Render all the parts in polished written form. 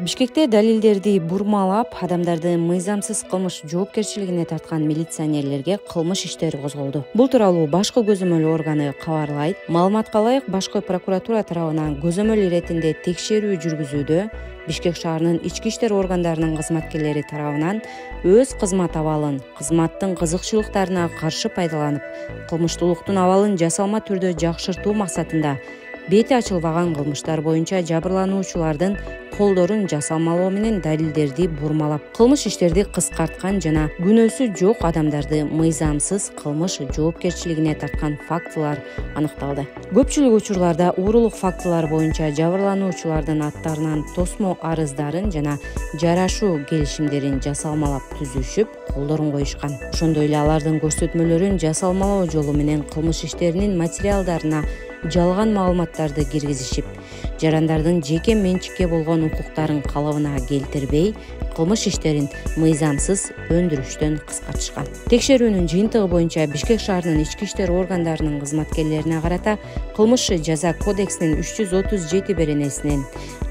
Бишкекте далилдерди бурмалап, адамдарды мыйзамсыз кылмыш жоопкерчилигине тарткан милиционерлерге кылмыш иштери козголду. Бул тууралуу башкы көзөмөл органы кабарлайт. Маалыматка ылайык, башкы прокуратура тарабынан көзөмөл иретинде текшерүү жүргүзүүдө Бишкек шаарынын ички иштер органдарынын кызматкерлери тарабынан өз кызмат абалын, кызматтын кызыкчылыктарына каршы пайдаланып, кылмыштуулуктун абалын жасалма түрдө жакшыртуу максатында бети açılmagan kılmışlar boyunca jabırlanıuçulardan kolların jasalmaloo menen dalilderdi burmalap, kılmış işlerdi kıskartkan jana günösü jok adamdardı mıйзамсыз kılmış жоопкерчилигине tartkan faktılar anıktалды. Köpçülük uçurlarda uğuruluk faktılar boyunca jabırlanıuçulardan attarınan tosmo arızdарын jana jaraşuu kelişimderin jasalmalap tüzüşüp kolların koyuşkan. Ошондой эле алардын көрсөтмөлөрүн jasalmaloo жолу menen kılmış işlerinin materialdarına жалган маалыматтарды киргизишип, жарандардын жеке менчикке болгон укуктарын калыбына келтирбей, кылмыш иштерин мыйзамсыз өндүрүштөн кыскартышкан. Текшерүүнүн жыйынтыгы боюнча Бишкек шаарынын ички иштер органдарынын кызматкерлерине карата кылмыш жаза кодексинин 337 беренесинин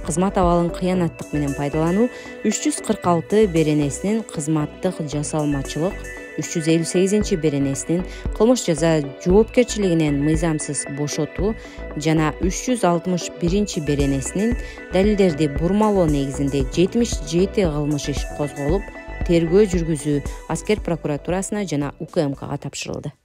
кызмат абалын кыянаттык менен пайдалануу, 346 беренесинин кызматтык жасалмачылык, 358 беренесinin kılmış jaza joopkerçiliginen mıйзамсыз boşotuu jana 361 беренесinin dalilderdi burmaloo negizinde 77 kılmış iş kozgolup, tergөө жүргүзүү Asker prokuraturasına jana UKMK'ga tapşırıldı.